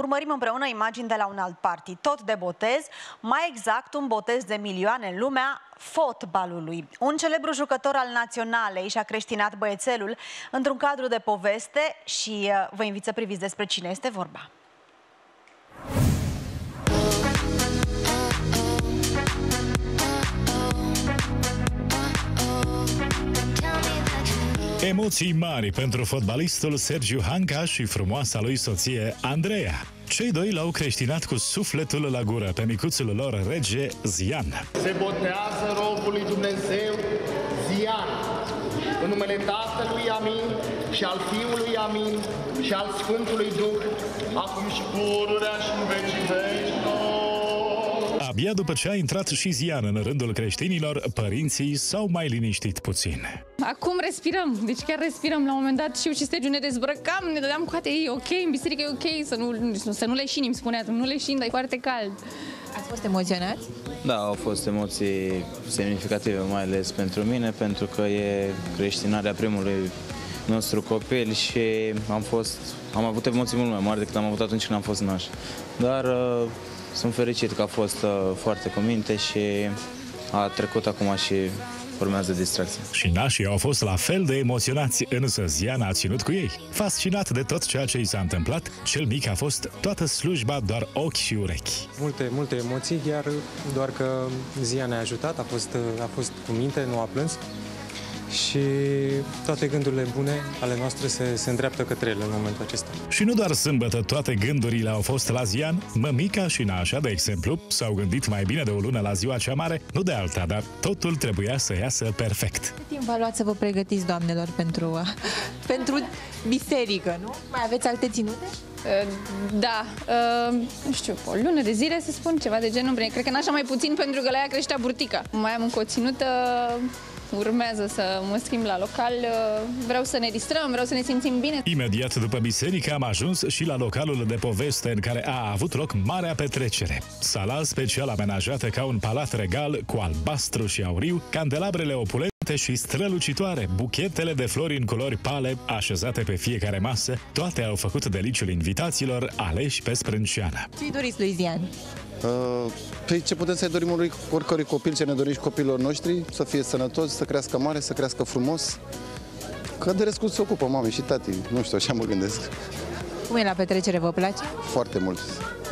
urmărim împreună imagini de la un alt partid, tot de botez, mai exact un botez de milioane în lumea fotbalului. Un celebru jucător al Naționalei și-a creștinat băiețelul într-un cadru de poveste și vă invit să priviți despre cine este vorba. Emoții mari pentru fotbalistul Sergiu Hanca și frumoasa lui soție, Andreea. Cei doi l-au creștinat cu sufletul la gură pe micuțul lor rege, Zian. Se botează robul lui Dumnezeu, Zian, în numele Tatălui, amin, și al Fiului, amin, și al Sfântului Duh, acum și pururea și în vecii veșnici. Abia după ce a intrat și Zian în rândul creștinilor, părinții s-au mai liniștit puțin. Acum respirăm, deci chiar respirăm. La un moment dat și eu și Sergiu ne dezbrăcam, ne dădeam coate, e ok, în biserică e ok, să nu leșinim, spunea, nu leșinim, dar e foarte cald. Ați fost emoționați? Da, au fost emoții semnificative, mai ales pentru mine, pentru că e creștinarea primului nostru copil și am avut emoții mult mai mari decât am avut atunci când am fost naș. Dar sunt fericit că a fost foarte cu minte și a trecut acum și urmează distracție. Și nașii au fost la fel de emoționați, însă Zian a ținut cu ei. Fascinat de tot ceea ce i s-a întâmplat, cel mic a fost toată slujba doar ochi și urechi. Multe emoții, iar doar că Zian ne-a ajutat, a fost cu minte, nu a plâns. Și toate gândurile bune ale noastre se îndreaptă către ele în momentul acesta. Și nu doar sâmbătă toate gândurile au fost la Zian. Mămica și nașa, de exemplu, s-au gândit mai bine de o lună la ziua cea mare, nu de alta, dar totul trebuia să iasă perfect. Cât timp v-a luat să vă pregătiți, doamnelor, pentru biserică, nu? Mai aveți alte ținute? Da, nu știu, o lună de zile, să spun, ceva de genul. Cred că nașa mai puțin, pentru că la ea creștea burtica. Mai am încă o ținută. Urmează să mă schimb la local, vreau să ne distrăm, vreau să ne simțim bine. Imediat după biserică am ajuns și la localul de poveste în care a avut loc marea petrecere. Sala special amenajată ca un palat regal cu albastru și auriu, candelabrele opulente și strălucitoare, buchetele de flori în culori pale așezate pe fiecare masă, toate au făcut deliciul invitaților aleși pe sprânceană. Ce-i doriți lui Zian? Păi ce putem să-i dorim lui oricărui copil, ce ne dorim copiilor noștri, să fie sănătos, să crească mare, să crească frumos, că de rescurs se ocupă mame și tati, nu știu, așa mă gândesc. Cum e la petrecere, vă place? Foarte mult.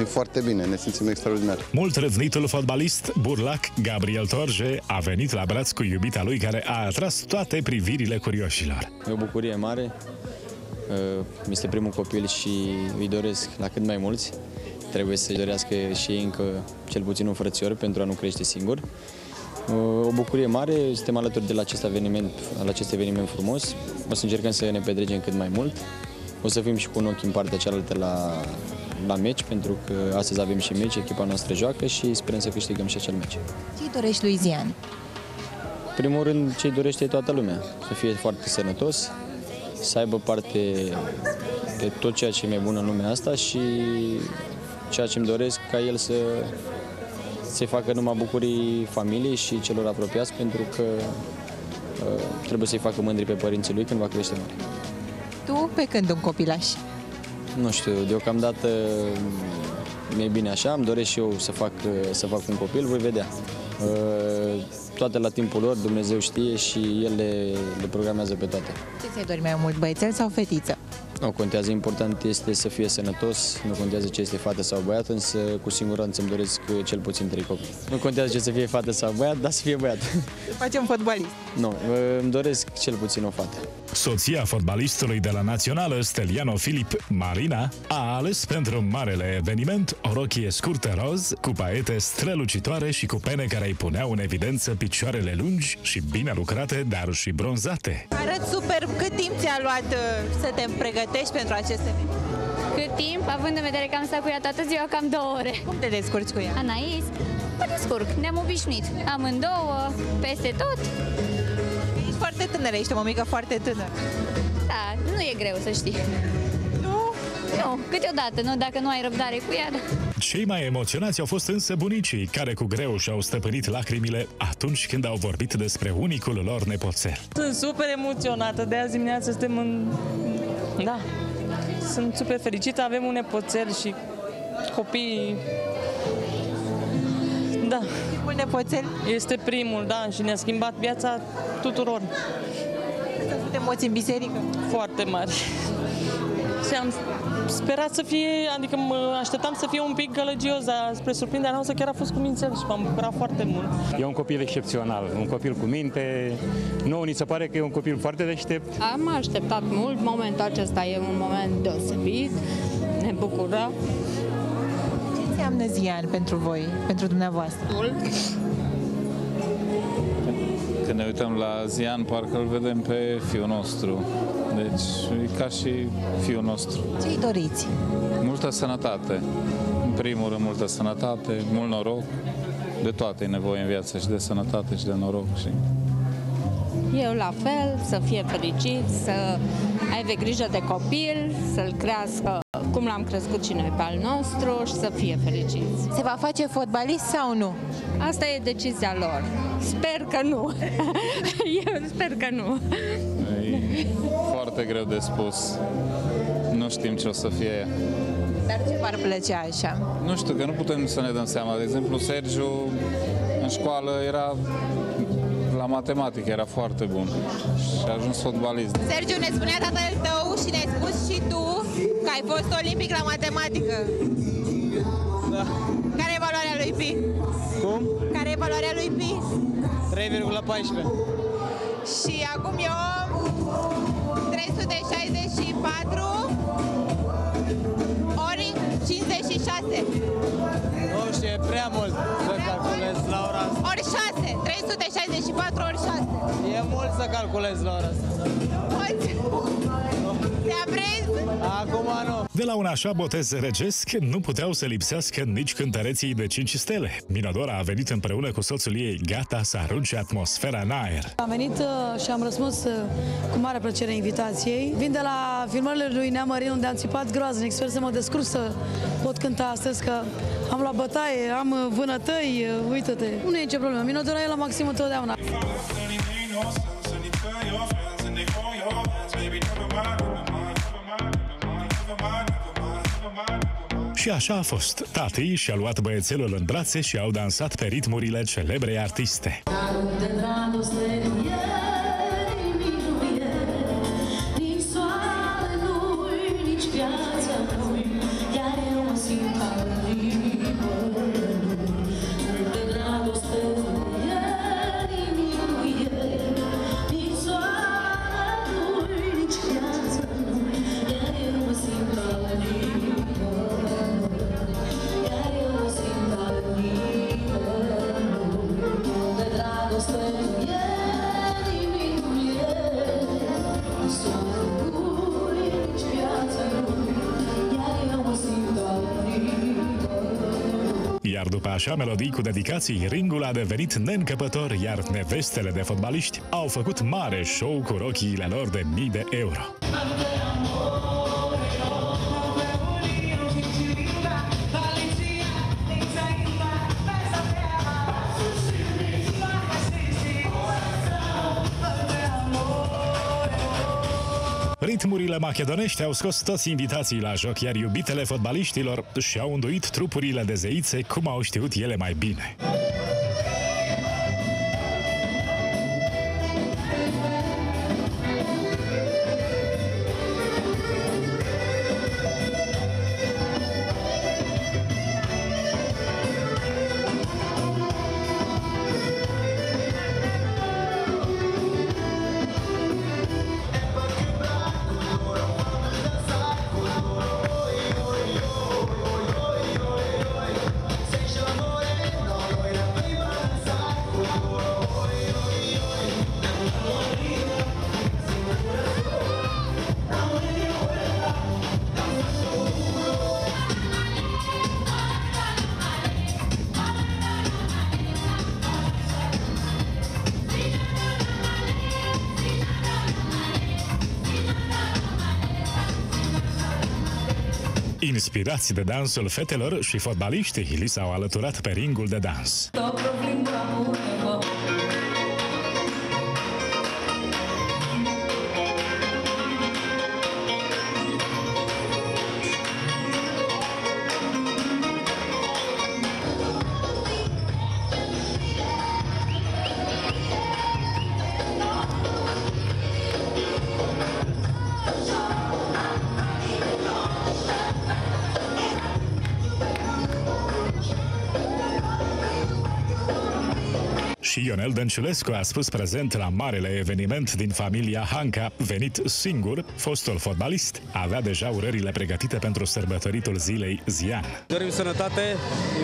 E foarte bine, ne simțim extraordinar. Mult răvnitul fotbalist, burlac Gabriel Torje, a venit la braț cu iubita lui, care a atras toate privirile curioșilor. E o bucurie mare, este primul copil și îi doresc la cât mai mulți. Trebuie să-i dorească și ei încă cel puțin un frățior pentru a nu crește singur. O bucurie mare, suntem alături de la acest eveniment frumos. O să încercăm să ne petrecem cât mai mult. O să fim și cu un ochi în partea cealaltă la meci, pentru că astăzi avem și meci, echipa noastră joacă și sperăm să câștigăm și acel meci. Ce-i dorești lui Zian? În primul rând, ce-i dorește toată lumea. Să fie foarte sănătos, să aibă parte de tot ceea ce e mai bun în lumea asta și ceea ce îmi doresc ca el să se facă numai bucurii familiei și celor apropiați, pentru că trebuie să-i facă mândri pe părinții lui când va crește mare. Tu pe când un copilaș? Nu știu, deocamdată mi-e bine așa, îmi doresc și eu să fac un copil, voi vedea. Toate la timpul lor, Dumnezeu știe și el le programează pe toate. Ce ți-ai dorit mai mult, băiețel sau fetiță? Nu contează, important este să fie sănătos, nu contează ce este fată sau băiat, însă cu siguranță îmi doresc cel puțin 3 copii. Nu contează ce să fie fată sau băiat, dar să fie băiat. Facem fotbalist. Nu, îmi doresc cel puțin o fată. Soția fotbalistului de la Națională, Steliano Filip, Marina, a ales pentru marele eveniment o rochie scurtă roz, cu paiete strălucitoare și cu pene care îi puneau în evidență picioarele lungi și bine lucrate, dar și bronzate. Arăt superb. Cât timp ți-a luat să te pregătești pentru acest eveniment? Cât timp, având în vedere că am stat cu ea toată ziua, cam 2 ore. Cum te descurci cu ea? Anais? Mă descurc, ne-am obișnuit. Amândouă, peste tot. Ești foarte tânără, ești o mămică foarte tânără. Da, nu e greu, să știi. Nu? Nu, câteodată, nu, dacă nu ai răbdare cu ea. Cei mai emoționați au fost însă bunicii, care cu greu și-au stăpânit lacrimile atunci când au vorbit despre unicul lor nepoțel. Sunt super emoționată, de azi dimineață suntem în... Da. Sunt super fericită, avem un nepoțel și copii. Da. Primul nepoțel? Este primul, da, și ne-a schimbat viața tuturor. Sunt emoții în biserică? Foarte mari. Și am sperat să fie, adică mă așteptam să fie un pic gălăgios, dar spre surprinderea noastră chiar a fost cumințel și m-am bucurat foarte mult. E un copil excepțional, un copil cu minte, nouă ni se pare că e un copil foarte deștept. Am așteptat mult, momentul acesta e un moment deosebit, ne bucurăm. Ce înseamnă Zian pentru voi, pentru dumneavoastră? Mult. Când ne uităm la Zian, parcă îl vedem pe fiul nostru. Deci, e ca și fiul nostru. Ce-i doriți? Multă sănătate. În primul rând, multă sănătate, mult noroc. De toate e nevoie în viață, și de sănătate, și de noroc. Și... eu la fel, să fie fericit, să aibă grijă de copil, să-l crească cum l-am crescut și noi pe al nostru și să fie fericiți. Se va face fotbalist sau nu? Asta e decizia lor. Sper că nu. Eu sper că nu. E foarte greu de spus. Nu știm ce o să fie. Dar ce v-ar plăcea așa? Nu știu, că nu putem să ne dăm seama. De exemplu, Sergiu în școală era... la matematică era foarte bun și a ajuns fotbalist. Sergiu, ne spunea tatăl tău și ne-ai spus și tu că ai fost olimpic la matematică. Da. Care e valoarea lui Pi? Cum? Care e valoarea lui Pi? 3,14. Și acum eu 364 ori 56. Nu știu, e prea mult. Ori 6, 364 ori 6. E mult să calculez la ora asta. Poți? Te aprezi? Acum nu. De la un așa botez regesc, nu puteau să lipsească nici cântăreții de 5 stele. Minodora a venit împreună cu soțul ei, gata să arunce atmosfera în aer. Am venit și am răspuns cu mare plăcere invitației. Vin de la filmările lui Nea Marine, unde am țipat groaznic. Sper să mă descurc să pot cânta astăzi, că am luat bătaie, am vânătăi, uite-te. Nu e nicio problemă, Minodora e la maxim întotdeauna. Și așa a fost. Tatii și-a luat băiețelul în brațe și au dansat pe ritmurile celebrei artiste. Iar după așa melodii cu dedicații, ringul a devenit neîncăpător, iar nevestele de fotbaliști au făcut mare show cu rochiile lor de mii de euro. Ritmurile macedonești au scos toți invitații la joc, iar iubitele fotbaliștilor și-au înduit trupurile de zeițe cum au știut ele mai bine. Inspirați de dansul fetelor și fotbaliștii, li s-au alăturat pe ringul de dans. și Ionel Dănciulescu a spus prezent la marele eveniment din familia Hanca. Venit singur, fostul fotbalist avea deja urările pregătite pentru sărbătoritul zilei Zian. Dorim sănătate,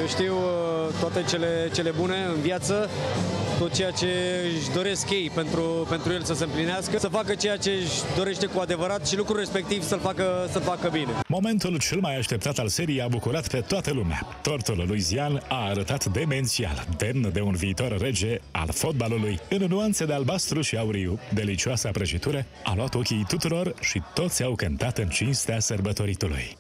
eu știu, toate cele bune în viață, tot ceea ce își doresc ei pentru el să se împlinească, să facă ceea ce își dorește cu adevărat și lucrul respectiv să-l facă bine. Momentul cel mai așteptat al seriei a bucurat pe toată lumea. Tortul lui Zian a arătat demențial, demn de un viitor rege al fotbalului. În nuanțe de albastru și auriu, delicioasa prăjitură a luat ochii tuturor și toți au cântat în cinstea sărbătoritului.